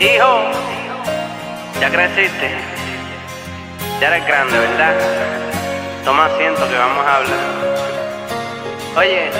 Hijo, ya creciste, ya eres grande, ¿verdad? Toma asiento que vamos a hablar. Oye,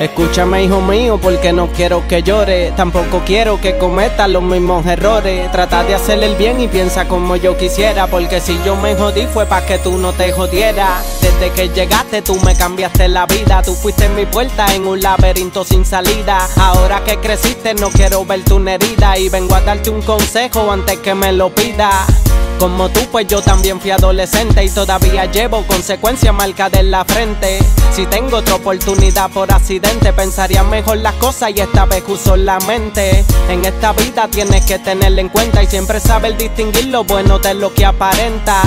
escúchame, hijo mío, porque no quiero que llore, tampoco quiero que cometas los mismos errores. Trata de hacer el bien y piensa como yo quisiera, porque si yo me jodí fue pa' que tú no te jodieras. Desde que llegaste tú me cambiaste la vida. Tú fuiste en mi puerta en un laberinto sin salida. Ahora que creciste no quiero verte una herida, y vengo a darte un consejo antes que me lo pidas. Como tú, pues yo también fui adolescente y todavía llevo consecuencias marcadas en la frente. Si tengo otra oportunidad por accidente, pensaría mejor las cosas y esta vez uso la mente. En esta vida tienes que tenerla en cuenta y siempre saber distinguir lo bueno de lo que aparenta.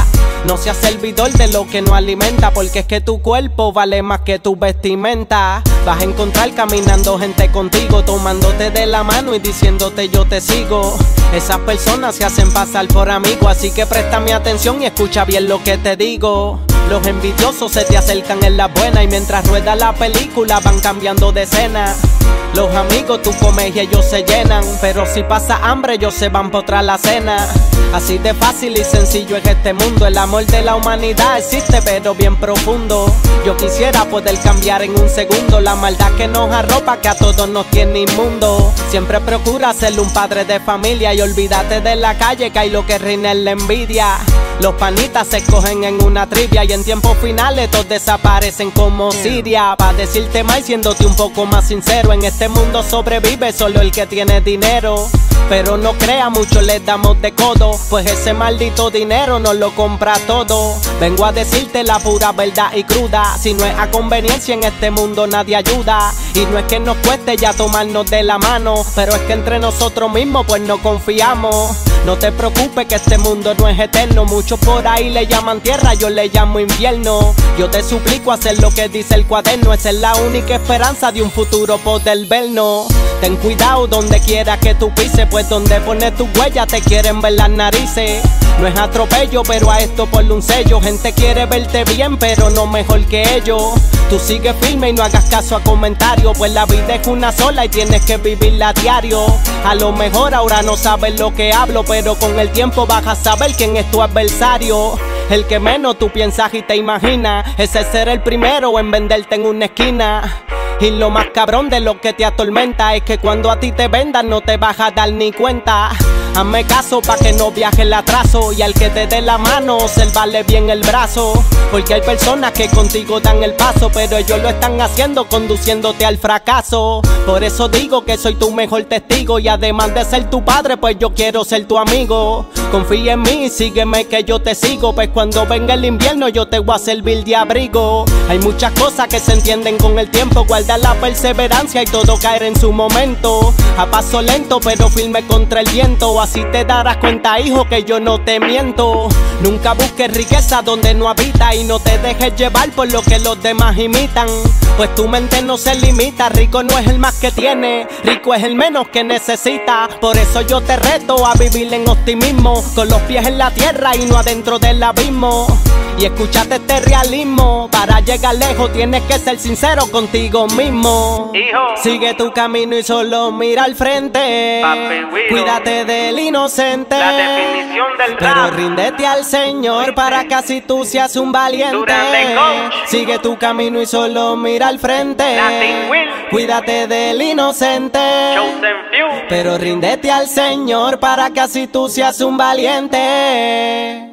No seas servidor de lo que no alimenta, porque es que tu cuerpo vale más que tu vestimenta. Vas a encontrar caminando gente contigo, tomándote de la mano y diciéndote yo te sigo. Esas personas se hacen pasar por amigos, así que presta mi atención y escucha bien lo que te digo. Los envidiosos se te acercan en la buena, y mientras rueda la película van cambiando de escena. Los amigos tú comes y ellos se llenan, pero si pasa hambre ellos se van por otra la cena. Así de fácil y sencillo es este mundo. El amor de la humanidad existe pero bien profundo. Yo quisiera poder cambiar en un segundo la maldad que nos arropa, que a todos nos tiene inmundo. Siempre procura ser un padre de familia y olvídate de la calle, que hay lo que reina en la envidia. Los panitas se cogen en una trivia y en tiempos finales todos desaparecen como Siria. Pa' decirte más y siéndote un poco más sincero, en este mundo sobrevive solo el que tiene dinero. Pero no crea, mucho les damos de codo, pues ese maldito dinero nos lo compra todo. Vengo a decirte la pura verdad y cruda, si no es a conveniencia en este mundo nadie ayuda. Y no es que nos cueste ya tomarnos de la mano, pero es que entre nosotros mismos pues no confiamos. No te preocupes que este mundo no es eterno, muchos por ahí le llaman tierra, yo le llamo infierno. Yo te suplico hacer lo que dice el cuaderno, esa es la única esperanza de un futuro poder vernos. Ten cuidado donde quiera que tú pises, pues donde pones tus huellas te quieren ver las narices. No es atropello, pero a esto ponle un sello. Gente quiere verte bien, pero no mejor que ellos. Tú sigue firme y no hagas caso a comentarios, pues la vida es una sola y tienes que vivirla a diario. A lo mejor ahora no sabes lo que hablo, pero con el tiempo vas a saber quién es tu adversario. El que menos tú piensas y te imaginas, ese será el primero en venderte en una esquina. Y lo más cabrón de lo que te atormenta es que cuando a ti te vendan no te vas a dar ni cuenta. Hazme caso pa' que no viaje el atraso, y al que te dé la mano observarle bien el brazo. Porque hay personas que contigo dan el paso, pero ellos lo están haciendo conduciéndote al fracaso. Por eso digo que soy tu mejor testigo, y además de ser tu padre pues yo quiero ser tu amigo. Confía en mí, sígueme que yo te sigo, pues cuando venga el invierno yo te voy a servir de abrigo. Hay muchas cosas que se entienden con el tiempo, guarda la perseverancia y todo caerá en su momento. A paso lento pero firme contra el viento, así te darás cuenta, hijo, que yo no te miento. Nunca busques riqueza donde no habita, y no te dejes llevar por lo que los demás imitan, pues tu mente no se limita. Rico no es el más que tiene, rico es el menos que necesita. Por eso yo te reto a vivir en optimismo, con los pies en la tierra y no adentro del abismo. Y escúchate este realismo, para llegar lejos tienes que ser sincero contigo mismo. Hijo, sigue tu camino y solo mira al frente. Papi Wilo, cuídate del inocente, la definición del rap. Pero ríndete al Señor para que así tú seas un valiente. Sigue tu camino y solo mira al frente. Cuídate del inocente, pero ríndete al Señor para que así tú seas un valiente.